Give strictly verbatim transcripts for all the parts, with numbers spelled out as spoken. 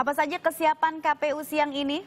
Apa saja kesiapan K P U siang ini?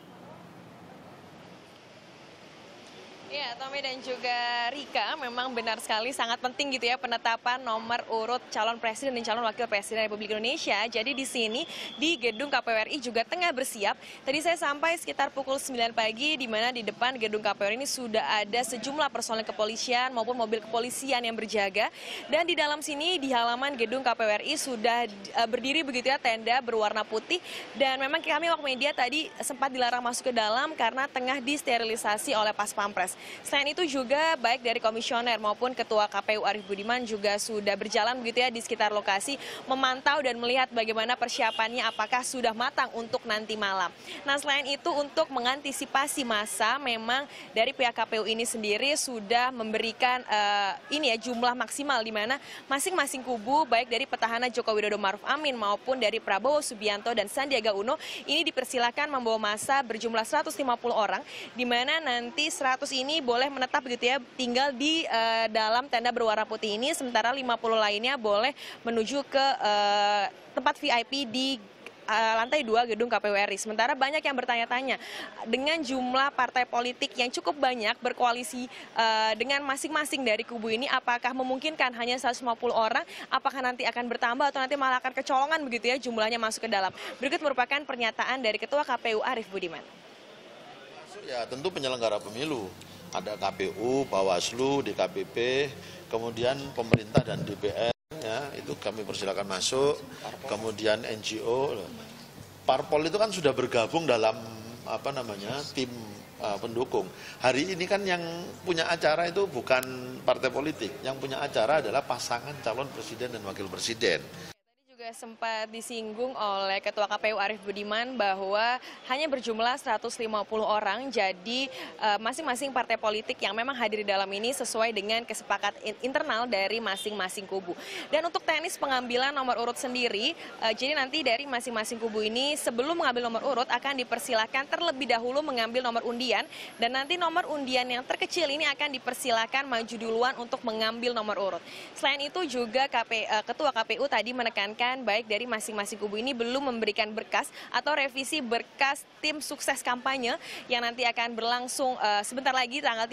Ya, Tommy dan juga Rika, memang benar sekali sangat penting gitu ya penetapan nomor urut calon presiden dan calon wakil presiden Republik Indonesia. Jadi di sini di gedung K P W R I juga tengah bersiap. Tadi saya sampai sekitar pukul sembilan pagi di mana di depan gedung K P W R I ini sudah ada sejumlah personel kepolisian maupun mobil kepolisian yang berjaga. Dan di dalam sini di halaman gedung K P W R I sudah berdiri begitu ya tenda berwarna putih. Dan memang kami awak media tadi sempat dilarang masuk ke dalam karena tengah disterilisasi oleh Pas Pampres. Selain itu juga baik dari komisioner maupun ketua K P U Arief Budiman juga sudah berjalan begitu ya di sekitar lokasi memantau dan melihat bagaimana persiapannya apakah sudah matang untuk nanti malam. Nah selain itu untuk mengantisipasi massa memang dari pihak K P U ini sendiri sudah memberikan uh, ini ya jumlah maksimal di mana masing-masing kubu baik dari petahana Joko Widodo Maruf Amin maupun dari Prabowo Subianto dan Sandiaga Uno ini dipersilakan membawa massa berjumlah seratus lima puluh orang di mana nanti seratus ini boleh menetap begitu ya tinggal di uh, dalam tenda berwarna putih ini sementara lima puluh lainnya boleh menuju ke uh, tempat V I P di lantai dua gedung K P W R I. Sementara banyak yang bertanya-tanya dengan jumlah partai politik yang cukup banyak berkoalisi uh, dengan masing-masing dari kubu ini apakah memungkinkan hanya seratus lima puluh orang apakah nanti akan bertambah atau nanti malah akan kecolongan begitu ya jumlahnya masuk ke dalam. Berikut merupakan pernyataan dari Ketua K P U Arief Budiman. Ya tentu penyelenggara pemilu. Ada K P U, Bawaslu, D K P P, kemudian pemerintah dan D P R, ya, itu kami persilakan masuk, kemudian N G O. Parpol itu kan sudah bergabung dalam apa namanya tim uh, pendukung. Hari ini kan yang punya acara itu bukan partai politik, yang punya acara adalah pasangan calon presiden dan wakil presiden. Sempat disinggung oleh Ketua K P U Arief Budiman bahwa hanya berjumlah seratus lima puluh orang jadi masing-masing uh, partai politik yang memang hadir di dalam ini sesuai dengan kesepakatan internal dari masing-masing kubu. Dan untuk teknis pengambilan nomor urut sendiri uh, jadi nanti dari masing-masing kubu ini sebelum mengambil nomor urut akan dipersilakan terlebih dahulu mengambil nomor undian dan nanti nomor undian yang terkecil ini akan dipersilakan maju duluan untuk mengambil nomor urut. Selain itu juga K P, uh, Ketua K P U tadi menekankan baik dari masing-masing kubu ini belum memberikan berkas atau revisi berkas tim sukses kampanye yang nanti akan berlangsung uh, sebentar lagi tanggal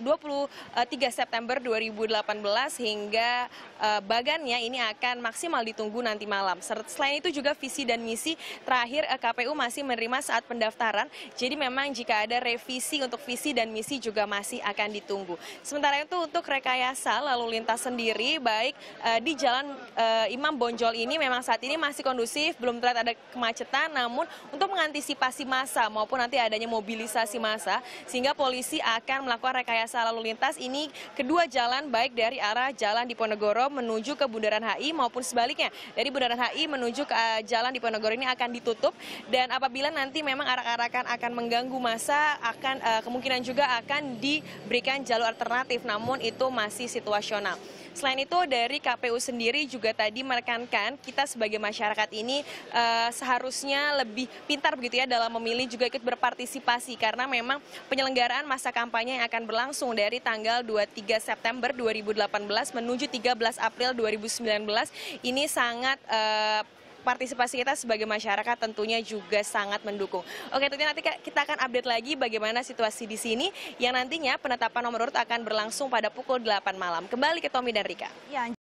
dua puluh tiga September dua ribu delapan belas hingga uh, bagannya ini akan maksimal ditunggu nanti malam. Selain itu juga visi dan misi terakhir uh, K P U masih menerima saat pendaftaran. Jadi memang jika ada revisi untuk visi dan misi juga masih akan ditunggu. Sementara itu untuk rekayasa lalu lintas sendiri baik uh, di jalan uh, Imam Bonjol Bonjol ini memang saat ini masih kondusif, belum terlihat ada kemacetan, namun untuk mengantisipasi massa maupun nanti adanya mobilisasi massa, sehingga polisi akan melakukan rekayasa lalu lintas ini kedua jalan baik dari arah Jalan Diponegoro menuju ke Bundaran H I maupun sebaliknya. Dari Bundaran H I menuju ke Jalan Diponegoro ini akan ditutup dan apabila nanti memang arak-arakan akan mengganggu massa, akan eh, kemungkinan juga akan diberikan jalur alternatif, namun itu masih situasional. Selain itu dari K P U sendiri juga tadi menekankan kita sebagai masyarakat ini uh, seharusnya lebih pintar begitu ya dalam memilih juga ikut berpartisipasi karena memang penyelenggaraan masa kampanye yang akan berlangsung dari tanggal dua puluh tiga September dua ribu delapan belas menuju tiga belas April dua ribu sembilan belas ini sangat uh, partisipasi kita sebagai masyarakat tentunya juga sangat mendukung. Oke, tentunya nanti kita akan update lagi bagaimana situasi di sini yang nantinya penetapan nomor urut akan berlangsung pada pukul delapan malam. Kembali ke Tommy dan Rika. Ya.